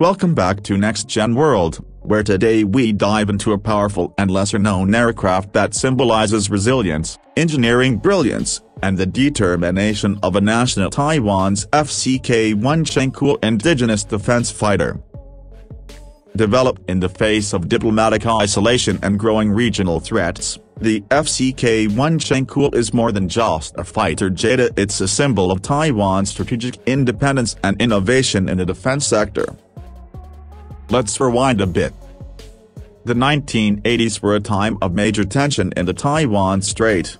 Welcome back to Next Gen World, where today we dive into a powerful and lesser-known aircraft that symbolizes resilience, engineering brilliance, and the determination of a national. Taiwan's F-CK-1 Ching-Kuo indigenous defense fighter. Developed in the face of diplomatic isolation and growing regional threats, the F-CK-1 Ching-Kuo is more than just a fighter jet. It's a symbol of Taiwan's strategic independence and innovation in the defense sector. Let's rewind a bit. The 1980s were a time of major tension in the Taiwan Strait.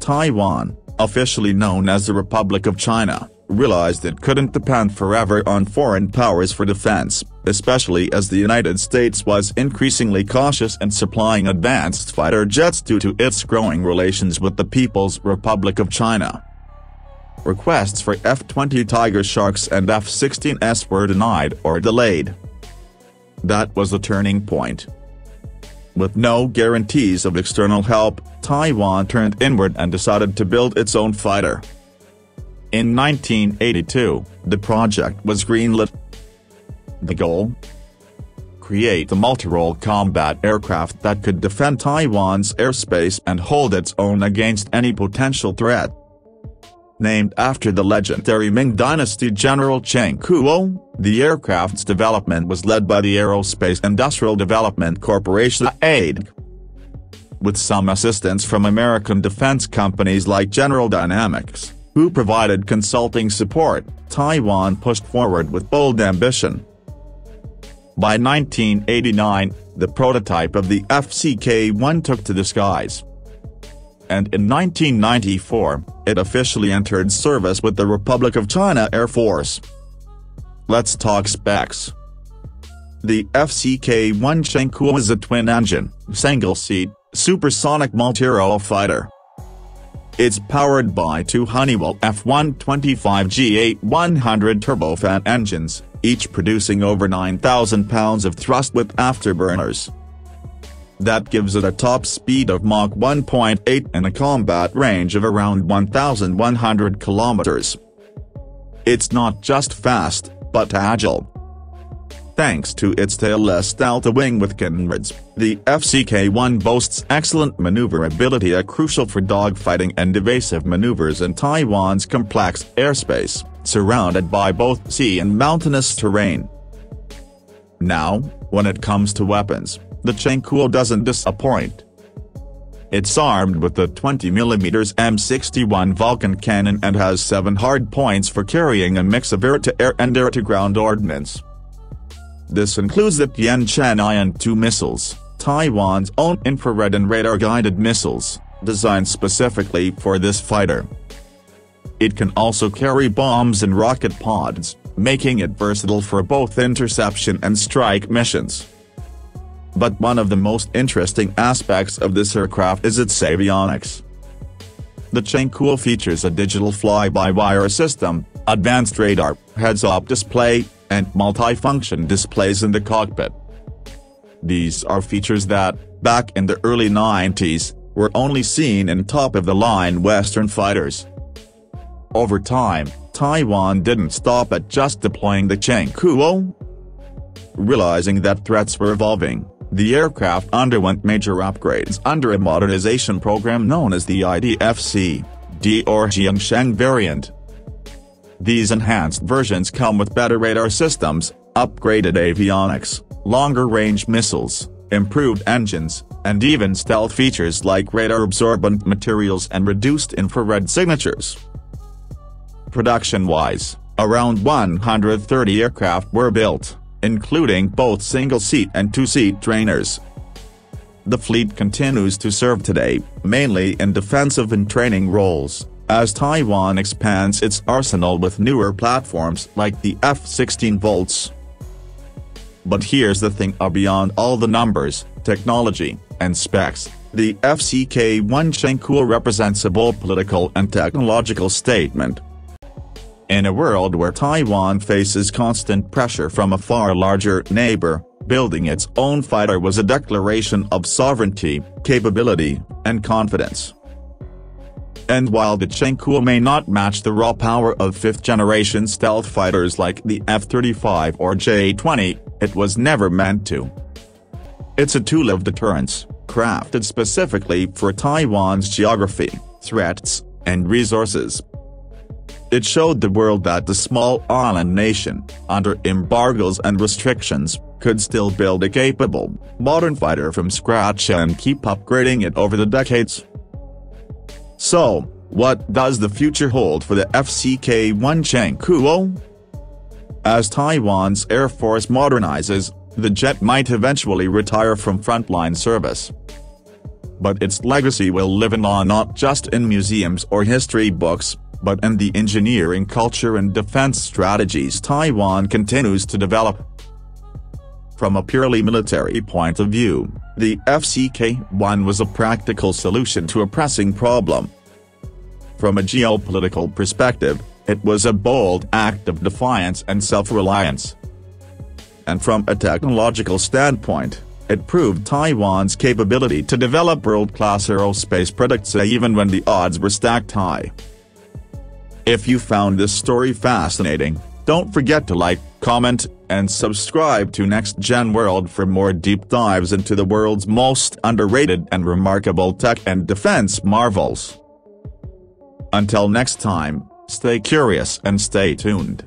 Taiwan, officially known as the Republic of China, realized it couldn't depend forever on foreign powers for defense, especially as the United States was increasingly cautious in supplying advanced fighter jets due to its growing relations with the People's Republic of China. Requests for F-20 Tiger Sharks and F-16s were denied or delayed. That was the turning point. With no guarantees of external help, Taiwan turned inward and decided to build its own fighter. In 1982, the project was greenlit. The goal? Create a multirole combat aircraft that could defend Taiwan's airspace and hold its own against any potential threat. Named after the legendary Ming Dynasty General Ching-Kuo, the aircraft's development was led by the Aerospace Industrial Development Corporation (AIDC), with some assistance from American defense companies like General Dynamics, who provided consulting support. Taiwan pushed forward with bold ambition. By 1989, the prototype of the F-CK-1 took to the skies. And in 1994, it officially entered service with the Republic of China Air Force. Let's talk specs. The F-CK-1 Ching-Kuo is a twin-engine, single-seat, supersonic multirole fighter. It's powered by two Honeywell F125-GE-100 turbofan engines, each producing over 9,000 pounds of thrust with afterburners. That gives it a top speed of Mach 1.8 and a combat range of around 1,100 kilometers. It's not just fast, but agile. Thanks to its tailless delta wing with canards, the F-CK-1 boasts excellent maneuverability, a crucial for dogfighting and evasive maneuvers in Taiwan's complex airspace, surrounded by both sea and mountainous terrain. Now, when it comes to weapons, the Ching-Kuo doesn't disappoint. It's armed with the 20mm M61 Vulcan cannon and has 7 hard points for carrying a mix of air-to-air and air-to-ground ordnance. This includes the Tien Chan I and 2 missiles, Taiwan's own infrared and radar-guided missiles, designed specifically for this fighter. It can also carry bombs and rocket pods, making it versatile for both interception and strike missions. But one of the most interesting aspects of this aircraft is its avionics. The Ching-Kuo features a digital fly-by-wire system, advanced radar, heads-up display, and multifunction displays in the cockpit. These are features that, back in the early 90s, were only seen in top-of-the-line Western fighters. Over time, Taiwan didn't stop at just deploying the Ching-Kuo. Realizing that threats were evolving, the aircraft underwent major upgrades under a modernization program known as the IDF C/D or Xiangsheng variant. These enhanced versions come with better radar systems, upgraded avionics, longer-range missiles, improved engines, and even stealth features like radar-absorbent materials and reduced infrared signatures. Production-wise, around 130 aircraft were built, including both single-seat and two-seat trainers. The fleet continues to serve today, mainly in defensive and training roles, as Taiwan expands its arsenal with newer platforms like the F-16V. But here's the thing: beyond all the numbers, technology, and specs, the F-CK-1 Ching-Kuo represents a bold political and technological statement. In a world where Taiwan faces constant pressure from a far larger neighbor, building its own fighter was a declaration of sovereignty, capability, and confidence. And while the Ching-Kuo may not match the raw power of fifth-generation stealth fighters like the F-35 or J-20, it was never meant to. It's a tool of deterrence, crafted specifically for Taiwan's geography, threats, and resources. It showed the world that the small island nation, under embargoes and restrictions, could still build a capable, modern fighter from scratch and keep upgrading it over the decades. So, what does the future hold for the F-CK-1 Ching-Kuo? As Taiwan's Air Force modernizes, the jet might eventually retire from frontline service. But its legacy will live on not just in museums or history books, but in the engineering culture and defense strategies Taiwan continues to develop. From a purely military point of view, the F-CK-1 was a practical solution to a pressing problem. From a geopolitical perspective, it was a bold act of defiance and self-reliance. And from a technological standpoint, it proved Taiwan's capability to develop world-class aerospace products even when the odds were stacked high. If you found this story fascinating, don't forget to like, comment, and subscribe to Next Gen World for more deep dives into the world's most underrated and remarkable tech and defense marvels. Until next time, stay curious and stay tuned.